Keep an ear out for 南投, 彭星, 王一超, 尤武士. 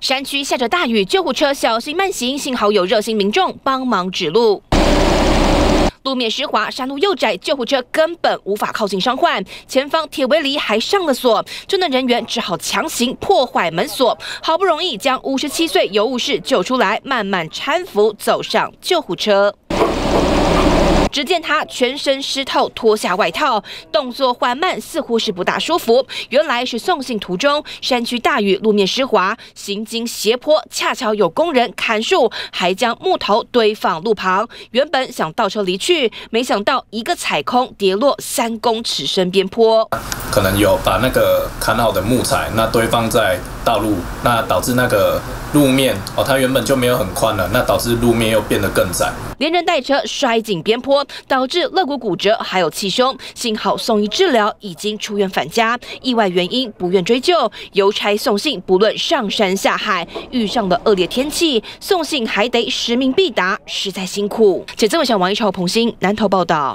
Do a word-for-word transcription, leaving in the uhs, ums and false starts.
山区下着大雨，救护车小心慢行，幸好有热心民众帮忙指路。 路面湿滑，山路又窄，救护车根本无法靠近伤患。前方铁围篱还上了锁，救难人员只好强行破坏门锁，好不容易将五十七岁尤武士救出来，慢慢搀扶走上救护车。只见他全身湿透，脱下外套，动作缓慢，似乎是不大舒服。原来是送行途中，山区大雨，路面湿滑，行经斜坡，恰巧有工人砍树，还将木头堆放路旁。原本想倒车离去，没想到一个踩空，跌落三公尺深边坡。可能有把那个砍好的木材，那堆放在道路，那导致那个路面哦，它原本就没有很宽了，那导致路面又变得更窄，连人带车摔进边坡。 导致肋骨骨折，还有气胸，幸好送医治疗，已经出院返家。意外原因不愿追究。邮差送信，不论上山下海，遇上了恶劣天气，送信还得使命必达，实在辛苦。记者王一超、彭星南投报道。